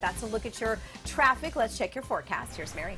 That's a look at your traffic. Let's check your forecast. Here's Mary.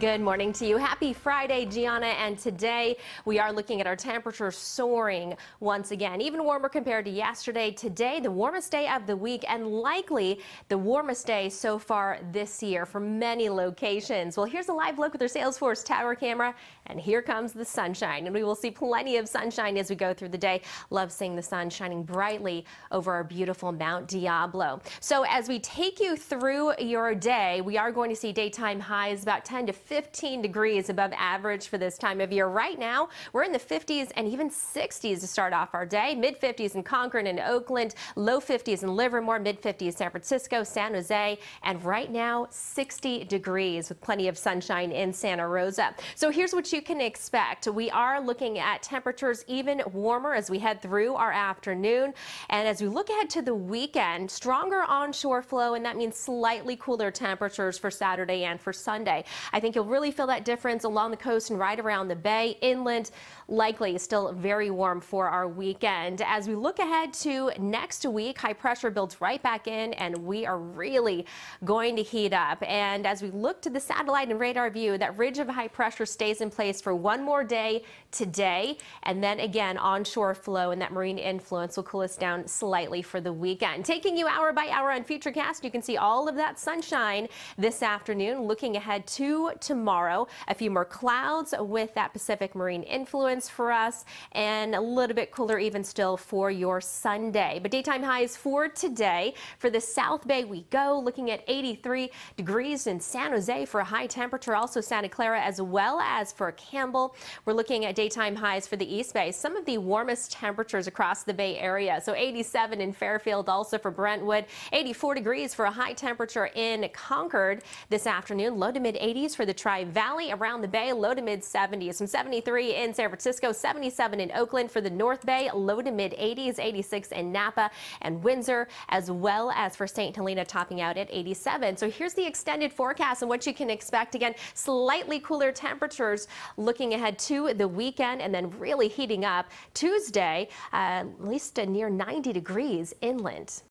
Good morning to you. Happy Friday, Gianna, and today we are looking at our temperature soaring once again. Even warmer compared to yesterday. Today, the warmest day of the week and likely the warmest day so far this year for many locations. Well, here's a live look with our Salesforce Tower camera, and here comes the sunshine. And we will see plenty of sunshine as we go through the day. Love seeing the sun shining brightly over our beautiful Mount Diablo. So as we take you through your day, we are going to see daytime highs about 10 to 15 degrees above average for this time of year. Right now, we're in the 50s and even 60s to start off our day. Mid 50s in Concord and Oakland, low 50s in Livermore, mid 50s San Francisco, San Jose, and right now 60 degrees with plenty of sunshine in Santa Rosa. So here's what you can expect. We are looking at temperatures even warmer as we head through our afternoon. And as we look ahead to the weekend, stronger onshore flow, and that means slightly cooler temperatures for Saturday and for Sunday. I think you'll really feel that difference along the coast and right around the bay. Inland, likely still very warm for our weekend. As we look ahead to next week, high pressure builds right back in and we are really going to heat up. And as we look to the satellite and radar view, that ridge of high pressure stays in place for one more day today. And then again, onshore flow and that marine influence will cool us down slightly for the weekend. Taking you hour by hour on Futurecast, you can see all of that sunshine this afternoon. Looking ahead to tomorrow, a few more clouds with that Pacific marine influence for us and a little bit cooler even still for your Sunday. But daytime highs for today. For the South Bay we go, looking at 83 degrees in San Jose for a high temperature, also Santa Clara as well as for Campbell. We're looking at daytime highs for the East Bay, some of the warmest temperatures across the Bay Area. So 87 in Fairfield, also for Brentwood, 84 degrees for a high temperature in Concord this afternoon, low to mid 80s for the Tri-Valley. Around the Bay, low to mid 70s. Some 73 in San Francisco, 77 in Oakland. For the North Bay, low to mid 80s, 86 in Napa and Windsor, as well as for St. Helena topping out at 87. So here's the extended forecast and what you can expect. Again, slightly cooler temperatures looking ahead to the weekend and then really heating up Tuesday, at least near 90 degrees inland.